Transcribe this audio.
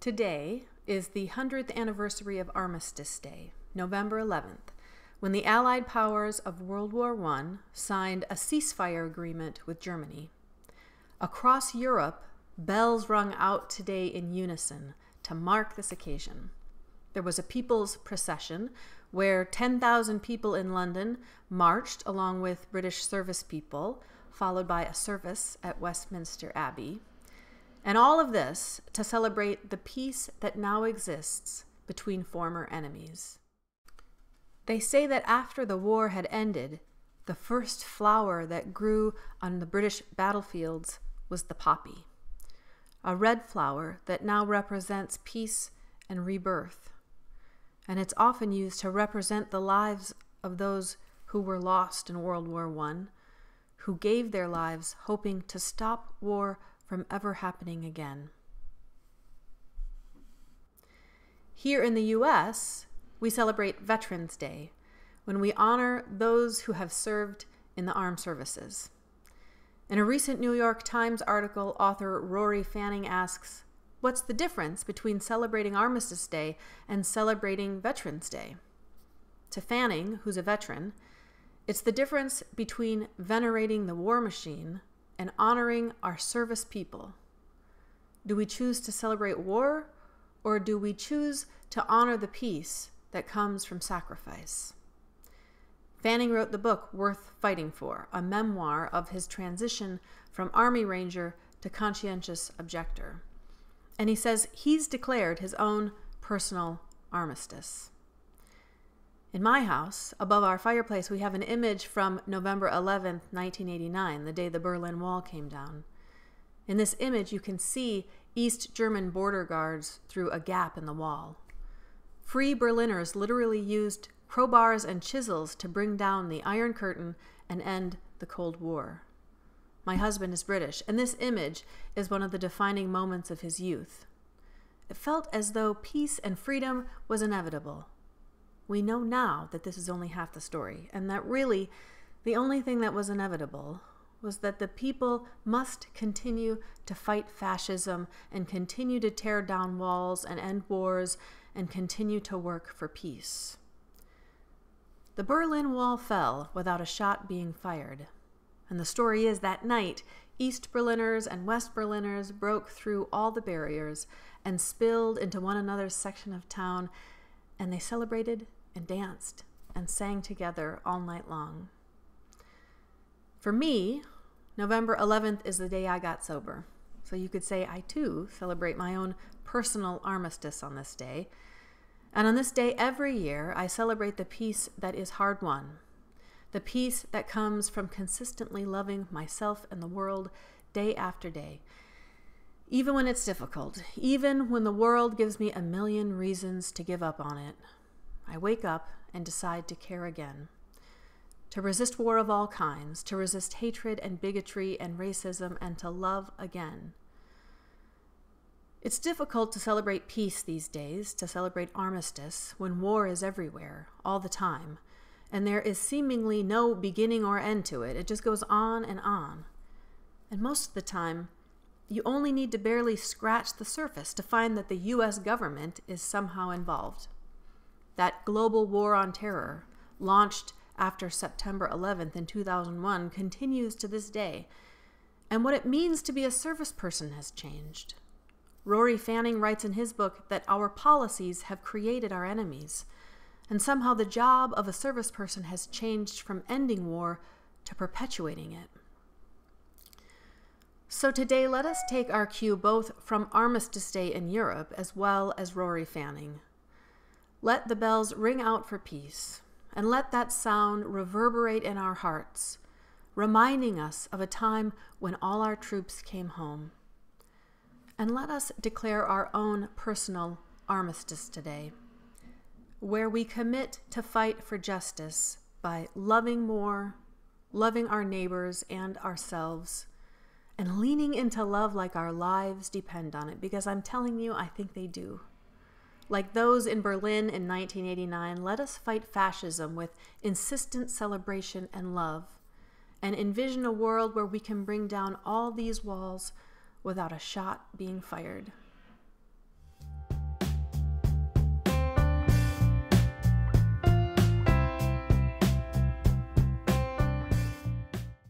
Today is the 100th anniversary of Armistice Day, November 11th, when the Allied powers of World War I signed a ceasefire agreement with Germany. Across Europe, bells rung out today in unison to mark this occasion. There was a people's procession where 10,000 people in London marched along with British service people, followed by a service at Westminster Abbey. And all of this to celebrate the peace that now exists between former enemies. They say that after the war had ended, the first flower that grew on the British battlefields was the poppy, a red flower that now represents peace and rebirth. And it's often used to represent the lives of those who were lost in World War I, who gave their lives hoping to stop war from ever happening again. Here in the US, we celebrate Veterans Day, when we honor those who have served in the armed services. In a recent New York Times article, author Rory Fanning asks, "What's the difference between celebrating Armistice Day and celebrating Veterans Day?" To Fanning, who's a veteran, it's the difference between venerating the war machine and honoring our service people. Do we choose to celebrate war, or do we choose to honor the peace that comes from sacrifice? Fanning wrote the book Worth Fighting For, a memoir of his transition from Army Ranger to conscientious objector. And he says he's declared his own personal armistice. In my house, above our fireplace, we have an image from November 11th, 1989, the day the Berlin Wall came down. In this image, you can see East German border guards through a gap in the wall. Free Berliners literally used crowbars and chisels to bring down the Iron Curtain and end the Cold War. My husband is British, and this image is one of the defining moments of his youth. It felt as though peace and freedom was inevitable. We know now that this is only half the story, and that really the only thing that was inevitable was that the people must continue to fight fascism and continue to tear down walls and end wars and continue to work for peace. The Berlin Wall fell without a shot being fired. And the story is that night, East Berliners and West Berliners broke through all the barriers and spilled into one another's section of town, and they celebrated and danced and sang together all night long. For me, November 11th is the day I got sober. So you could say I too celebrate my own personal armistice on this day. And on this day every year, I celebrate the peace that is hard won, the peace that comes from consistently loving myself and the world day after day. Even when it's difficult, even when the world gives me a million reasons to give up on it, I wake up and decide to care again. To resist war of all kinds, to resist hatred and bigotry and racism, and to love again. It's difficult to celebrate peace these days, to celebrate armistice, when war is everywhere, all the time, and there is seemingly no beginning or end to it. It just goes on. And most of the time, you only need to barely scratch the surface to find that the US government is somehow involved. That global war on terror, launched after September 11th in 2001, continues to this day. And what it means to be a service person has changed. Rory Fanning writes in his book that our policies have created our enemies. And somehow the job of a service person has changed from ending war to perpetuating it. So today, let us take our cue both from Armistice Day in Europe as well as Rory Fanning. Let the bells ring out for peace, and let that sound reverberate in our hearts, reminding us of a time when all our troops came home. And let us declare our own personal armistice today, where we commit to fight for justice by loving more, loving our neighbors and ourselves, and leaning into love like our lives depend on it, because I'm telling you, I think they do. Like those in Berlin in 1989, let us fight fascism with insistent celebration and love, and envision a world where we can bring down all these walls without a shot being fired.